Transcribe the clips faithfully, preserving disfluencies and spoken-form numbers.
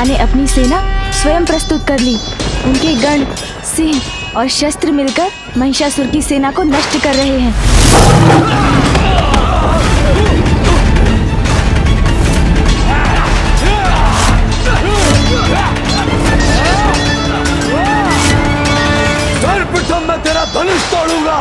माँ ने अपनी सेना स्वयं प्रस्तुत कर ली। उनके गण, सिंह और शस्त्र मिलकर महिषासुर की सेना को नष्ट कर रहे हैं। धनुष तोड़ूंगा,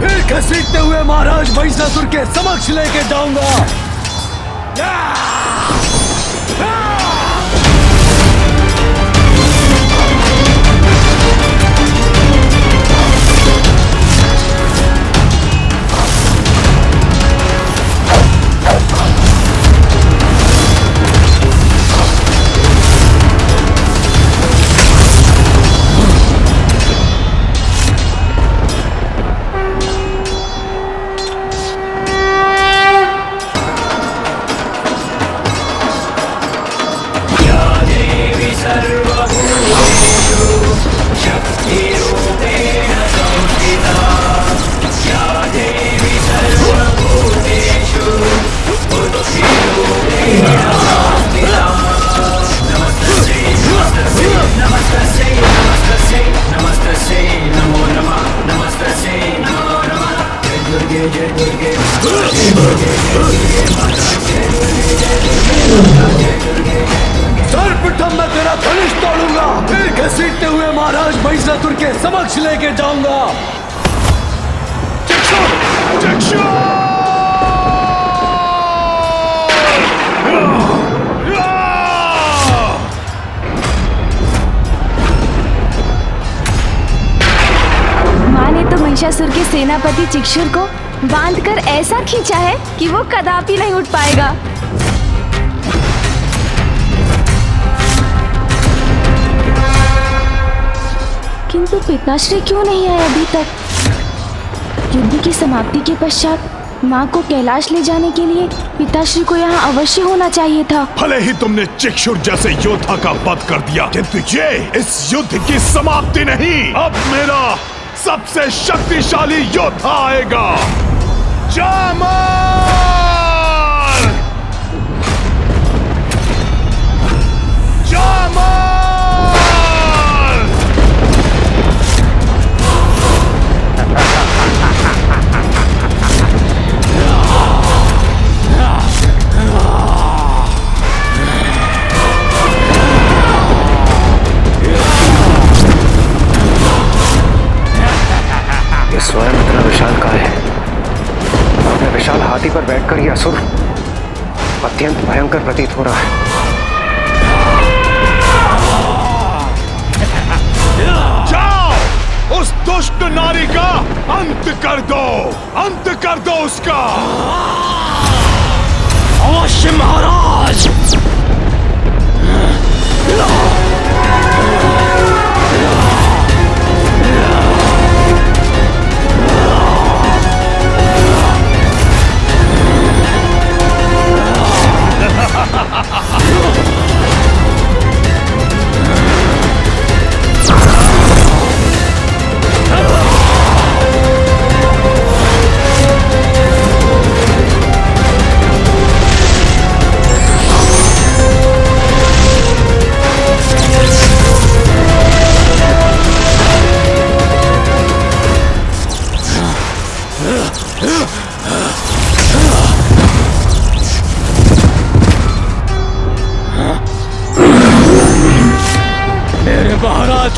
फिर घसीटते हुए महाराज महिषासुर के समक्ष लेके जाऊंगा। महिषासुर के सेनापति चिक्षुर को बांधकर ऐसा खींचा है कि वो कदापि नहीं उठ पाएगा। किंतु पिताश्री क्यों नहीं आए अभी तक? युद्ध की समाप्ति के पश्चात माँ को कैलाश ले जाने के लिए पिताश्री को यहाँ अवश्य होना चाहिए था। भले ही तुमने चिक्षुर जैसे योद्धा का वध कर दिया, किंतु ये इस युद्ध की समाप्ति नहीं। अब मेरा सबसे शक्तिशाली योद्धा आएगा, जामर! जामर! स्वयं इतना विशाल काय है। अपने विशाल हाथी पर बैठकर यह असुर अत्यंत भयंकर प्रतीत हो रहा है। जाओ, उस दुष्ट नारी का अंत कर दो, अंत कर दो उसका। अवश्य महाराज।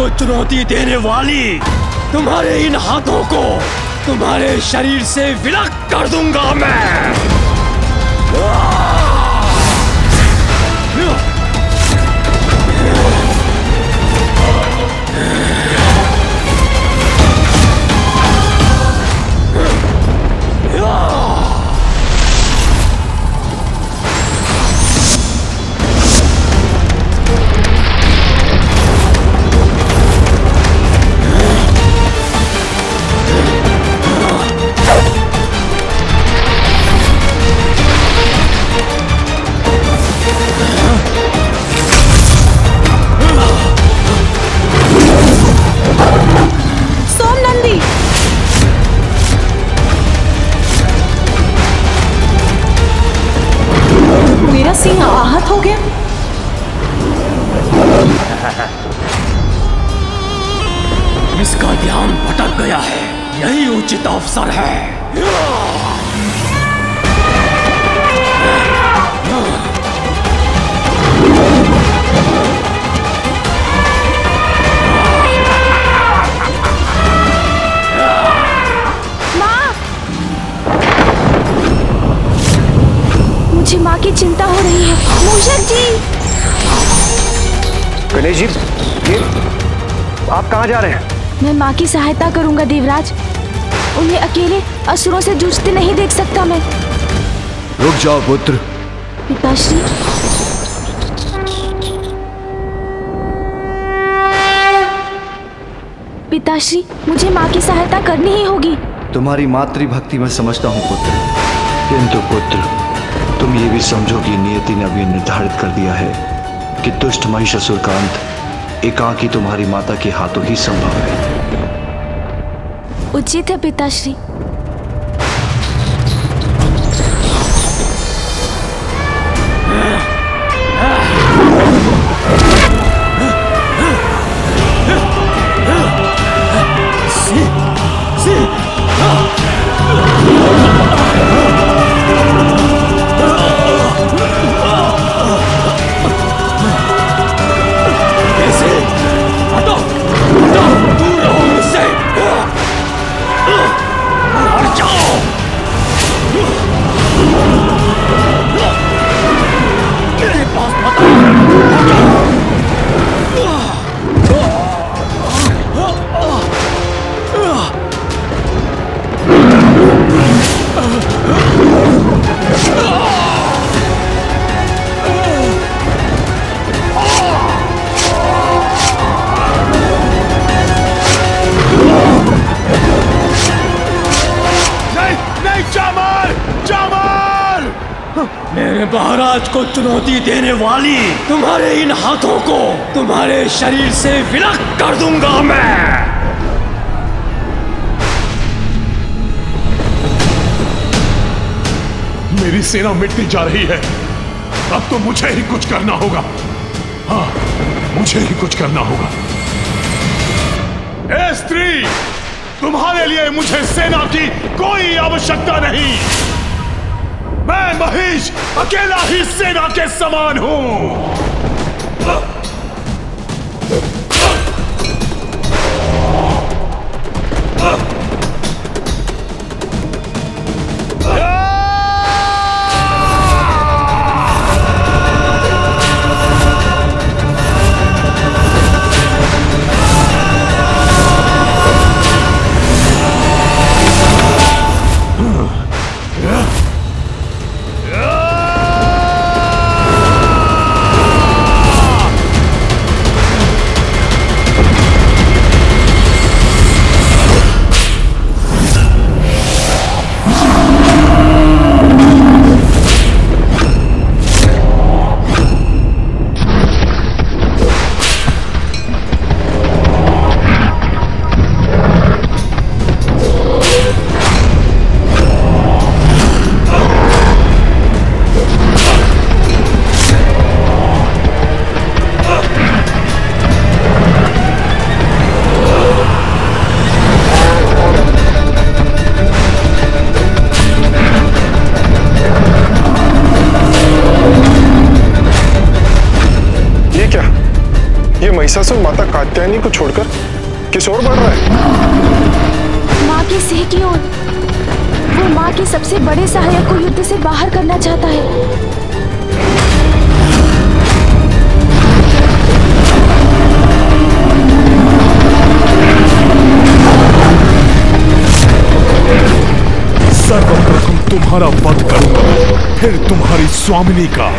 को चुनौती देने वाली तुम्हारे इन हाथों को तुम्हारे शरीर से विलग कर दूंगा मैं। अनुचित अवसर है। माँ की चिंता हो रही है। मूषक जी, गणेश जी, ये आप कहाँ जा रहे हैं? मैं माँ की सहायता करूँगा देवराज। उन्हें अकेले असुरों से जूझते नहीं देख सकता मैं। रुक जाओ पुत्र। पिताश्री, पिताश्री, मुझे माँ की सहायता करनी ही होगी। तुम्हारी मातृभक्ति मैं समझता हूँ पुत्र, किंतु पुत्र तुम ये भी समझो कि नियति ने अभी निर्धारित कर दिया है कि दुष्ट महिषासुर का अंत एकांकी तुम्हारी माता के हाथों ही संभव है। उचित है पिताश्री। महाराज को चुनौती देने वाली तुम्हारे इन हाथों को तुम्हारे शरीर से विलग कर दूंगा मैं। मेरी सेना मिटती जा रही है, अब तो मुझे ही कुछ करना होगा। हाँ, मुझे ही कुछ करना होगा। ए स्त्री, तुम्हारे लिए मुझे सेना की कोई आवश्यकता नहीं। मैं महिष अकेला ही सेना के समान हूं। महिषासुर माता कात्यायनी को छोड़कर किस ओर बढ़ रहा है? माँ की सह की ओर। वो माँ के सबसे बड़े सहायक को युद्ध से बाहर करना चाहता है। सर्वप्रथम तुम्हारा वध करूंगा, फिर तुम्हारी स्वामिनी का।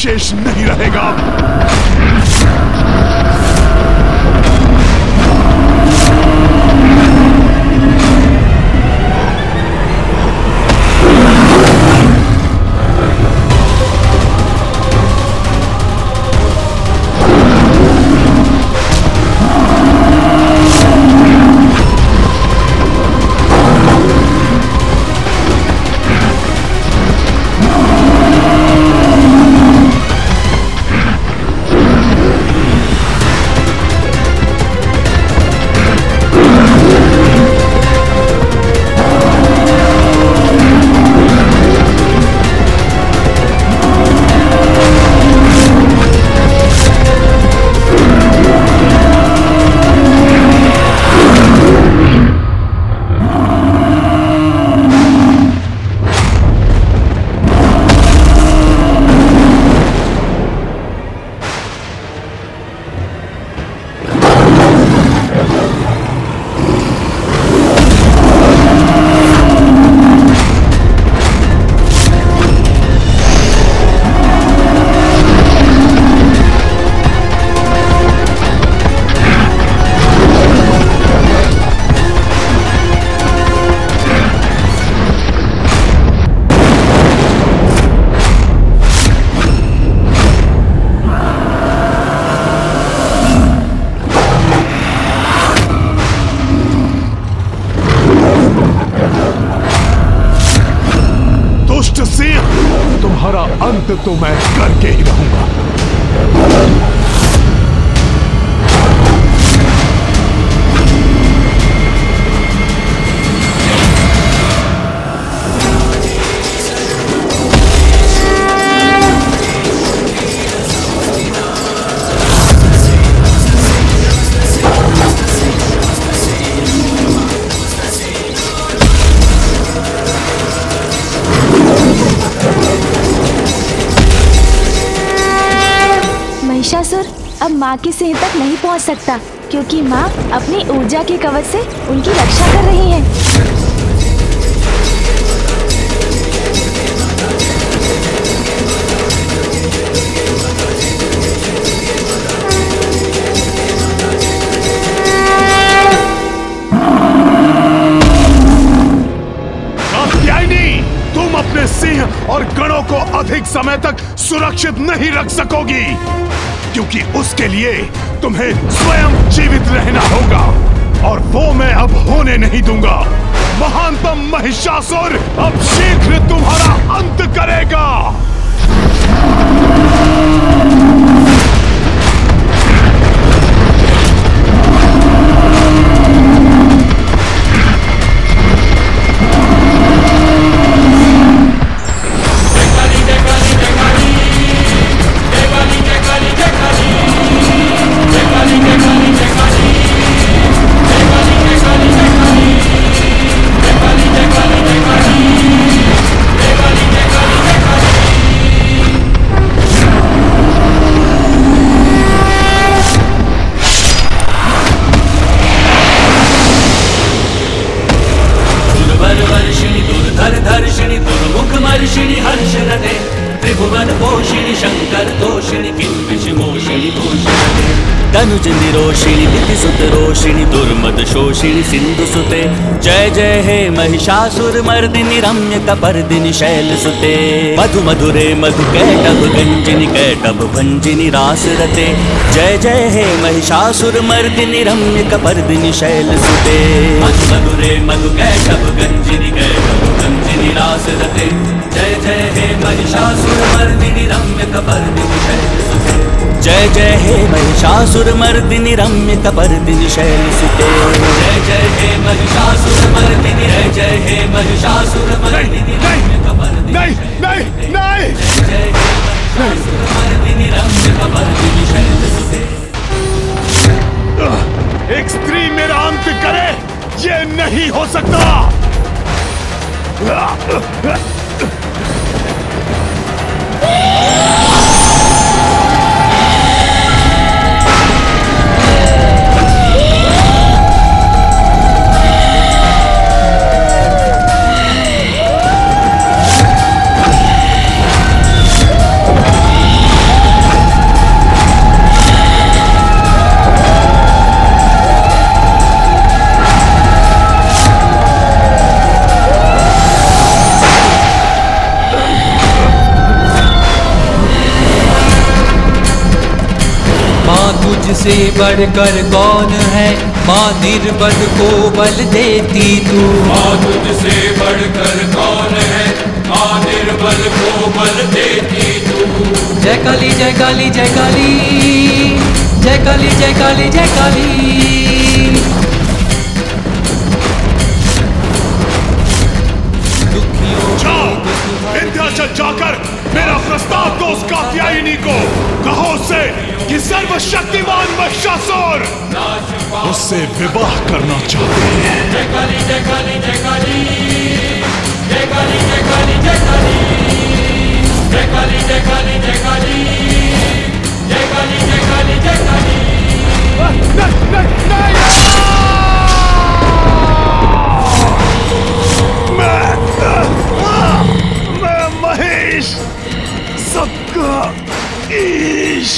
शेष नहीं रहेगा। दुष्ट सिंह, तुम्हारा अंत तो मैं करके ही रहूंगा। महिषासुर अब माँ की सिंह तक नहीं पहुँच सकता क्योंकि माँ अपनी ऊर्जा के कवच से उनकी रक्षा कर रही है। सिंह और गणों को अधिक समय तक सुरक्षित नहीं रख सकोगी क्योंकि उसके लिए तुम्हें स्वयं जीवित रहना होगा और वो मैं अब होने नहीं दूंगा। महानतम महिषासुर अब शीघ्र तुम्हारा अंत करेगा। तनुज निरोषिणी दितिसुत रोषिणी दुर्मद शोषिणी सिंधु सुते जय जय हे महिषासुर मर्दिनि रम्य कपर्दिनि शैल सुते। मधु मधुरे मधु कैटभ गंजिनी कैटभ भंजिनी रास रते जय जय हे महिषासुर मर्दिनि रम्य कपर्दिनि शैल सुते। मधु मधुरे मधु कैटभ गंजिनी कैटभ भंजिनी रास रते जय जय हे महिषासुर मर्दिनि रम्य कपर्दिनि शैल सुते। जय जय हे महिषासुर मर्दिनि रम्य कपर्दिनि शैल सुते। जय जय हे महिषासुर मर्दिनि जय जय हे महिषासुर मर्दिनि रम्य कपर्दिनि शैल सुते। जय जय हे महिषासुर मर्दिनि रम्य कपर्दिनि शैल सुते। एक स्त्री मेरा अंत करे ये नहीं हो सकता। तुझसे बढ़कर कौन है माँ, निर्बल को बल देती तू। माँ तुझसे बढ़कर कौन है माँ, निर्बल को बल देती तू। जय काली जय काली जय काली जय काली जय काली जय काली। विंध्याचल जाकर मेरा प्रस्ताव दो उस कात्यायनी को, कहो उससे कि सर्वशक्तिमान महिषासुर उससे विवाह करना चाहते हैं। जय काली जय काली जय काली जय काली जय काली जय काली जय काली जय काली जय काली जय काली जय काली जय काली। मैं महेश सबका ईश।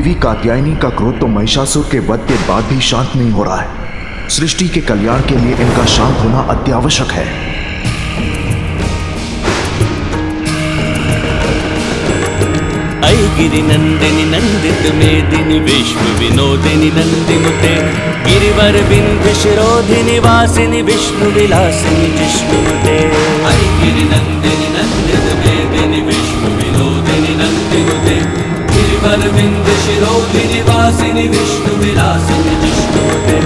देवी कात्यायनी का क्रोध तो महिषासुर के वध के बाद भी शांत नहीं हो रहा है। सृष्टि के कल्याण के लिए इनका शांत होना अत्यावश्यक है। गिरि नंदिनि नंदित मेदिनि विश्व विनोदिनि नंदिनुते गिरिवर बिंदु शिरोधिनि वासिनि विष्णु विलासिनि जिष्णुते। हरि गिरि नंदिनि नंदित मेदिनि विश्व विनोदिनि नंदिनुते गिरिवर बिंदु शिरोधिनि वासिनि विष्णु विलासिनि जिष्णुते।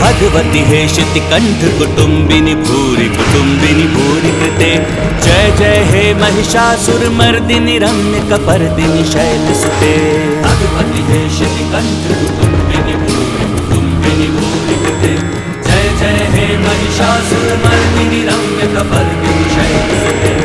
भगवती हेशिति कंठ कुटुंबिनि भूरि कुटुंबिनि भूरि कृते जय जय हे महिषासुर मर्दिनि रम्य कपर्दिनि शैलसुते। भगवती हेशिति कंठ कुटुंबिनि भूरि कुटुंबिनि भूरि कृते जय जय हे महिषासुर मर्दिनि रम्य कपर्दिनि शैलसुते।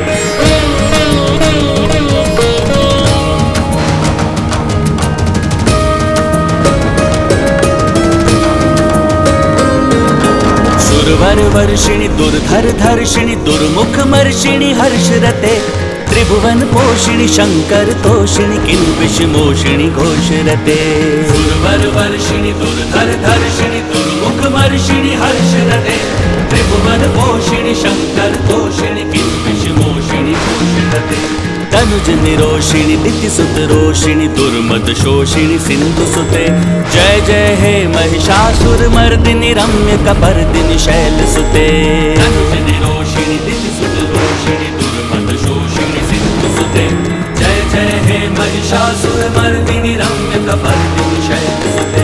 वर वर्षिणी दुर्धर धर्षिणी दुर्मुख मर्षिणी हर्षरते त्रिभुवन पोषिणी शंकर तोषिणी किलबिष मोषिणी घोषरते। सुरवर वर्षिणी दुर्धर धर्षिणी दुर्मुख मर्षिणी हर्षरते त्रिभुवन पोषिणी शंकर तोषिणी किलबिष मोषिणी घोषरते। तनुज निरोषिणी दिति सुत रोषिणी दुर्मद शोषिणी सिंधु सुते जय जय हे महिषासुर मर्दिनि रम्य कपर्दिनि शैलसुते। तनुज निरोषिणी दिति सुत रोषिणी दुर्मद शोषिणी सिंधु सुते जय जय हे महिषासुर मर्दिनि रम्य कपर्दिनि शैलसुते।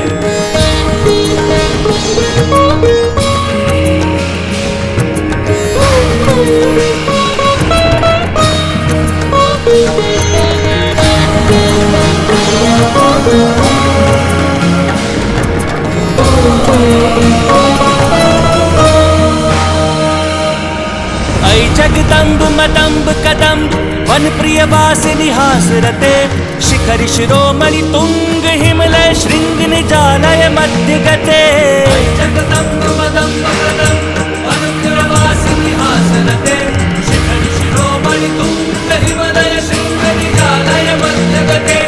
जगदम्ब मदम्ब कदम्ब वन प्रिय वासिनि हासरते शिखर शिरोमणि तुंग हिमलय श्रृंग निजालय मध्य गते। जगदम्ब मदम्ब कदम्ब वन प्रिय वासिनि हासरते शिखर शिरोमणि तुंग हिमलय श्रृंग निजालय मध्य गते।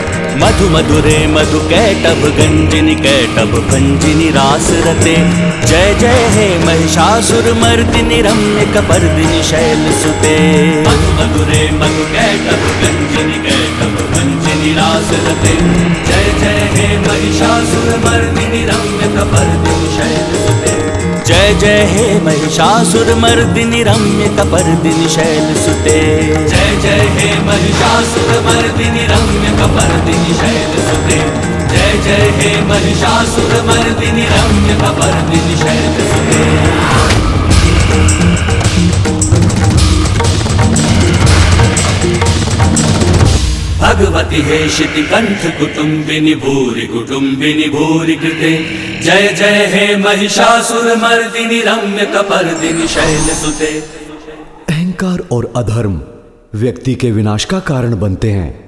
मधु मधुरे मधु कैटभ गंजिनि कैटभ भंजिनि रास रते जय जय हे महिषासुर मर्दिनि रम्य कपर्दिनि शैलसुते। मधु मधुरे मधु कैटभ गंजिनि कैटभ भंजिनि रास रते जय जय हे महिषासुर मर्दिनि रम्य कपर्दिनि शैलसुते। जय जय हे महिषासुर मर्दिनि रम्य कपर्दिनि शैलसुते। जय जय हे महिषासुर मर्दिनि रम्य कपर्दिनि शैलसुते। जय जय हे महिषासुर मर्दिनि रम्य कपर्दिनि शैलसुते। भगवती हेशिति कंठ कुटुंबिनि भूरि कुटुंबिनि भूरि कृते जय जय हे महिषासुर मर्दिनि रम्य कपर्दिनि शैलसुते। अहंकार और अधर्म व्यक्ति के विनाश का कारण बनते हैं।